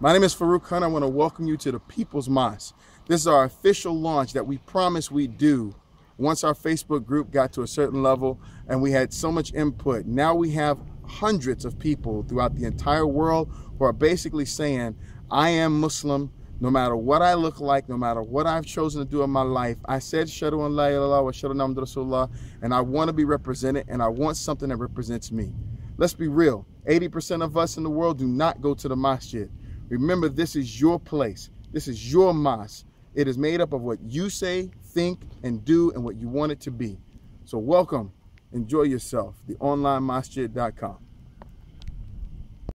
My name is Farooq Khan. I want to welcome you to the People's Mosque. This is our official launch that we promised we'd do once our Facebook group got to a certain level and we had so much input. Now we have hundreds of people throughout the entire world who are basically saying, I am Muslim. No matter what I look like, no matter what I've chosen to do in my life, I said, Shadu an la ilaha illallah wa shadu anna Muhammadan Rasulullah, and I want to be represented, and I want something that represents me. Let's be real. 80% of us in the world do not go to the masjid. Remember, this is your place. This is your mosque. It is made up of what you say, think, and do, and what you want it to be. So welcome. Enjoy yourself. TheOnlineMasjid.com.